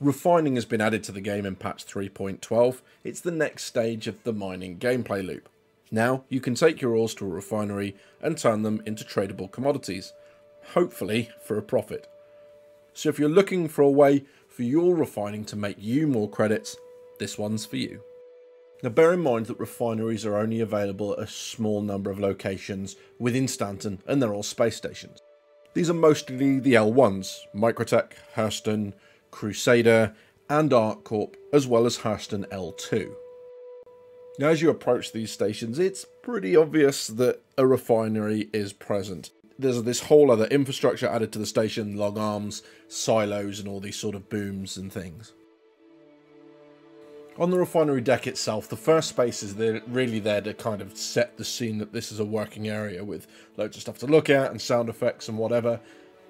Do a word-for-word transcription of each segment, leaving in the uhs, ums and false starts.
Refining has been added to the game in patch three point twelve. It's the next stage of the mining gameplay loop. Now you can take your ores to a refinery and turn them into tradable commodities, hopefully for a profit. So if you're looking for a way for your refining to make you more credits, this one's for you. Now bear in mind that refineries are only available at a small number of locations within Stanton, and they're all space stations. These are mostly the L ones, Microtech, Hurston, Crusader and ArcCorp, as well as Hurston L two. Now as you approach these stations, it's pretty obvious that a refinery is present. There's this whole other infrastructure added to the station, long arms, silos and all these sort of booms and things. On the refinery deck itself, the first space is there, really there to kind of set the scene that this is a working area with loads of stuff to look at and sound effects and whatever.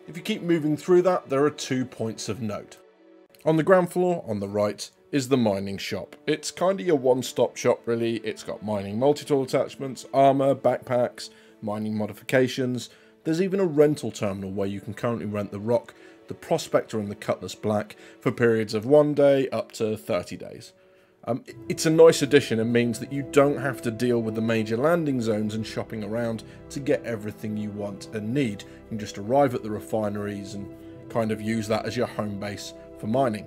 If you keep moving through that, there are two points of note. On the ground floor, on the right, is the mining shop. It's kind of your one-stop shop really. It's got mining multi-tool attachments, armour, backpacks, mining modifications. There's even a rental terminal where you can currently rent the Rock, the Prospector and the Cutlass Black for periods of one day up to thirty days. Um, it's a nice addition and means that you don't have to deal with the major landing zones and shopping around to get everything you want and need. You can just arrive at the refineries and kind of use that as your home base for mining.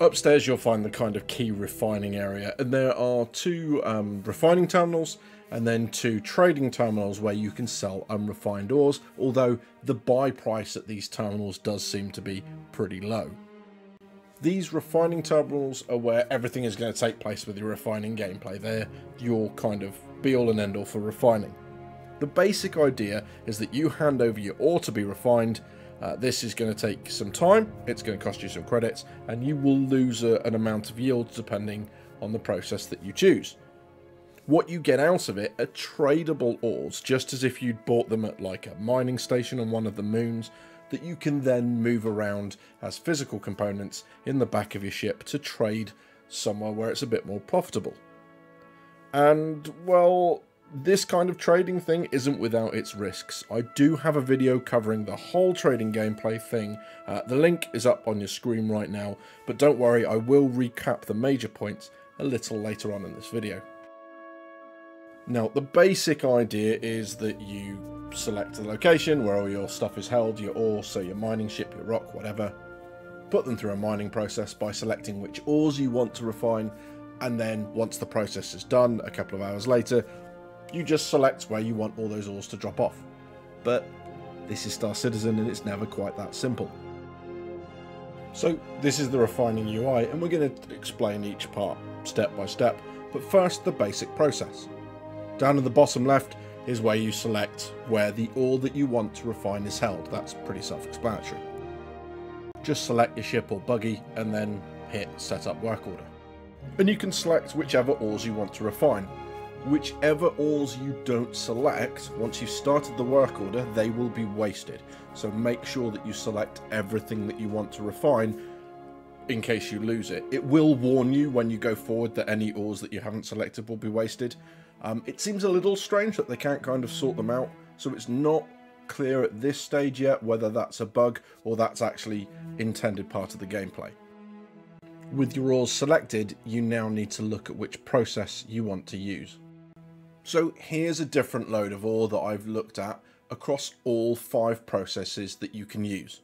Upstairs you'll find the kind of key refining area, and there are two um, refining terminals and then two trading terminals where you can sell unrefined ores, although the buy price at these terminals does seem to be pretty low. These refining terminals are where everything is going to take place with your refining gameplay. They're your kind of be-all and end-all for refining. The basic idea is that you hand over your ore to be refined. Uh, this is going to take some time, it's going to cost you some credits, and you will lose a, an amount of yield depending on the process that you choose. What you get out of it are tradable ores, just as if you'd bought them at like a mining station on one of the moons, that you can then move around as physical components in the back of your ship to trade somewhere where it's a bit more profitable. And, well, this kind of trading thing isn't without its risks. I do have a video covering the whole trading gameplay thing. Uh, the link is up on your screen right now, but don't worry, I will recap the major points a little later on in this video. Now, the basic idea is that you select the location where all your stuff is held, your ore, so your mining ship, your rock, whatever. Put them through a mining process by selecting which ores you want to refine, and then once the process is done, a couple of hours later, you just select where you want all those ores to drop off. But this is Star Citizen and it's never quite that simple. So this is the refining U I, and we're going to explain each part step by step, but first the basic process. Down at the bottom left is where you select where the ore that you want to refine is held. That's pretty self-explanatory. Just select your ship or buggy and then hit set up work order. And you can select whichever ores you want to refine. Whichever ores you don't select, once you've started the work order, they will be wasted. So make sure that you select everything that you want to refine in case you lose it. It will warn you when you go forward that any ores that you haven't selected will be wasted. Um, it seems a little strange that they can't kind of sort them out, so it's not clear at this stage yet whether that's a bug or that's actually intended part of the gameplay. With your ores selected, you now need to look at which process you want to use. So here's a different load of ore that I've looked at across all five processes that you can use.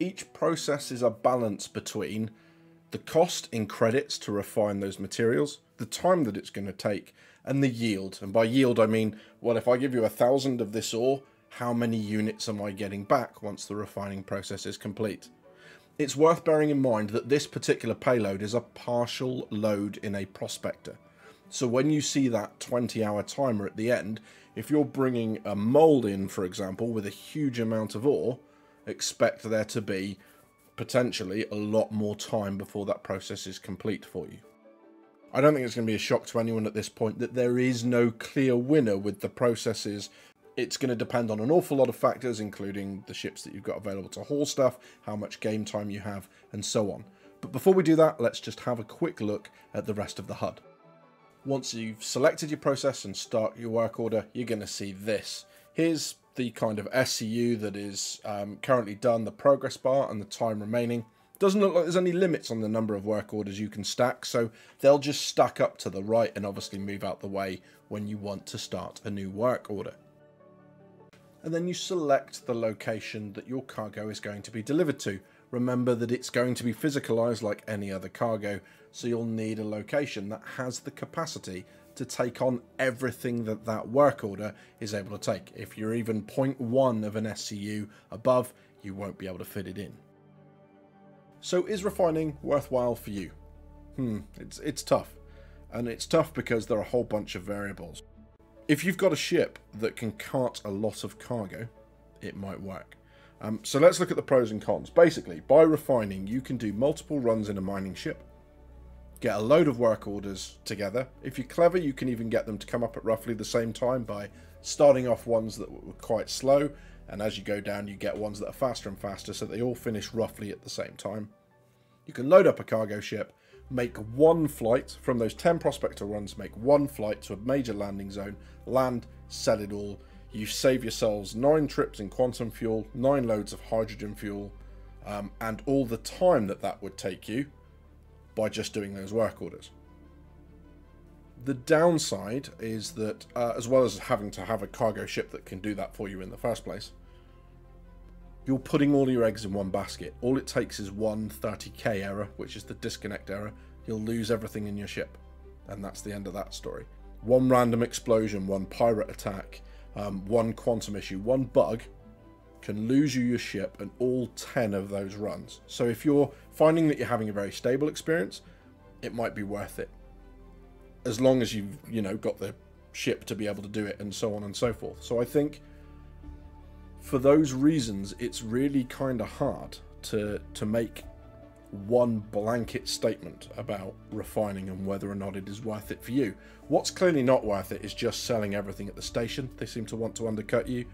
Each process is a balance between the cost in credits to refine those materials, the time that it's going to take, and the yield. And by yield I mean, well, if I give you a thousand of this ore, how many units am I getting back once the refining process is complete? It's worth bearing in mind that this particular payload is a partial load in a prospector. So when you see that twenty hour timer at the end, if you're bringing a mole in, for example, with a huge amount of ore, expect there to be potentially a lot more time before that process is complete for you. I don't think it's going to be a shock to anyone at this point that there is no clear winner with the processes. It's going to depend on an awful lot of factors, including the ships that you've got available to haul stuff, how much game time you have, and so on. But before we do that, let's just have a quick look at the rest of the H U D. Once you've selected your process and start your work order, you're going to see this. Here's the kind of S C U that is um, currently done, the progress bar and the time remaining. Doesn't look like there's any limits on the number of work orders you can stack, so they'll just stack up to the right and obviously move out the way when you want to start a new work order. And then you select the location that your cargo is going to be delivered to. Remember that it's going to be physicalized like any other cargo, so you'll need a location that has the capacity to take on everything that that work order is able to take. If you're even zero point one of an S C U above, you won't be able to fit it in. So is refining worthwhile for you? Hmm, it's, it's tough. And it's tough because there are a whole bunch of variables. If you've got a ship that can cart a lot of cargo, it might work. Um, so let's look at the pros and cons. Basically, by refining, you can do multiple runs in a mining ship, get a load of work orders together. If you're clever, you can even get them to come up at roughly the same time by starting off ones that were quite slow, and as you go down, you get ones that are faster and faster, so they all finish roughly at the same time. You can load up a cargo ship, make one flight from those ten Prospector runs, make one flight to a major landing zone, land, sell it all. You save yourselves nine trips in quantum fuel, nine loads of hydrogen fuel, um, and all the time that that would take you by just doing those work orders. The downside is that, uh, as well as having to have a cargo ship that can do that for you in the first place, you're putting all your eggs in one basket. All it takes is one thirty K error, which is the disconnect error. You'll lose everything in your ship, and that's the end of that story. One random explosion, one pirate attack, um, one quantum issue, one bug can lose you your ship and all ten of those runs. So if you're finding that you're having a very stable experience, it might be worth it, as long as you've, you know, got the ship to be able to do it and so on and so forth. So I think for those reasons, it's really kind of hard to, to make one blanket statement about refining and whether or not it is worth it for you. What's clearly not worth it is just selling everything at the station. They seem to want to undercut you.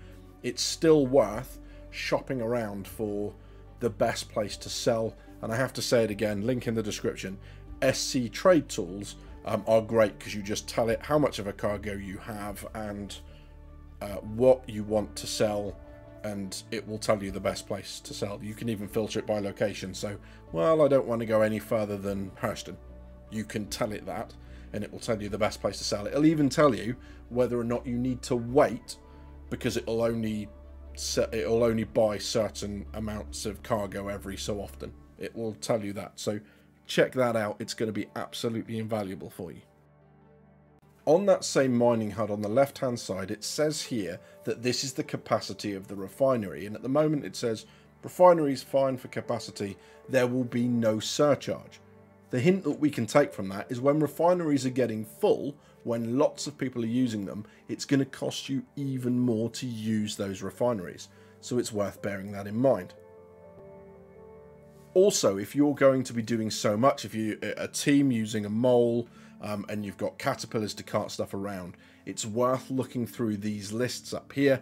It's still worth shopping around for the best place to sell. And I have to say it again, link in the description, S C Trade Tools Um, are great because you just tell it how much of a cargo you have and uh, what you want to sell, and it will tell you the best place to sell. You can even filter it by location. So, well, I don't want to go any further than Hurston. You can tell it that, and it will tell you the best place to sell. It'll even tell you whether or not you need to wait, because it'll only it'll only buy certain amounts of cargo every so often. It will tell you that. So check that out, it's going to be absolutely invaluable for you. On that same mining H U D on the left hand side, it says here that this is the capacity of the refinery, and at the moment it says refineries fine for capacity, there will be no surcharge. The hint that we can take from that is when refineries are getting full, when lots of people are using them, it's going to cost you even more to use those refineries, so it's worth bearing that in mind. Also, if you're going to be doing so much, if you're a team using a mole um, and you've got caterpillars to cart stuff around, it's worth looking through these lists up here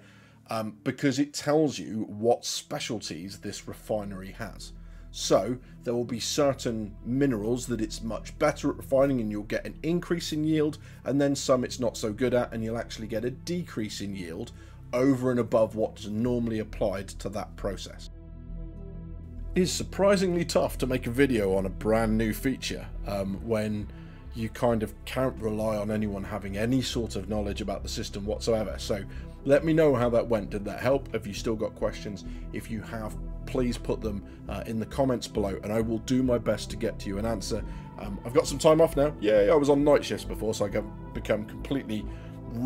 um, because it tells you what specialties this refinery has. So there will be certain minerals that it's much better at refining and you'll get an increase in yield, and then some it's not so good at and you'll actually get a decrease in yield over and above what's normally applied to that process. It is surprisingly tough to make a video on a brand new feature um, when you kind of can't rely on anyone having any sort of knowledge about the system whatsoever. So let me know how that went. Did that help? Have you still got questions? If you have, please put them uh, in the comments below and I will do my best to get to you an answer. Um, I've got some time off now. Yeah, I was on night shifts before, so I've become completely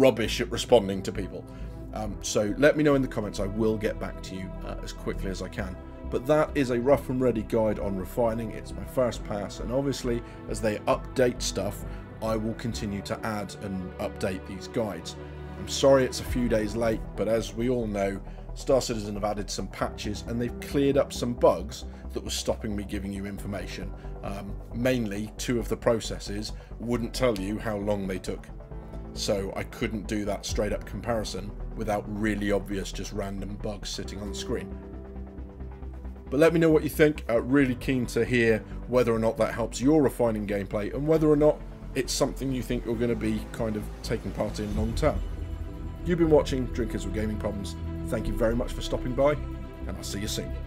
rubbish at responding to people. Um, so let me know in the comments. I will get back to you uh, as quickly as I can. But that is a rough and ready guide on refining. It's my first pass, and obviously as they update stuff, I will continue to add and update these guides. I'm sorry it's a few days late, but as we all know, Star Citizen have added some patches and they've cleared up some bugs that were stopping me giving you information. Um, mainly, two of the processes wouldn't tell you how long they took. So I couldn't do that straight up comparison without really obvious just random bugs sitting on the screen. But let me know what you think. Uh, really keen to hear whether or not that helps your refining gameplay and whether or not it's something you think you're going to be kind of taking part in long term. You've been watching Drinkers with Gaming Problems. Thank you very much for stopping by, and I'll see you soon.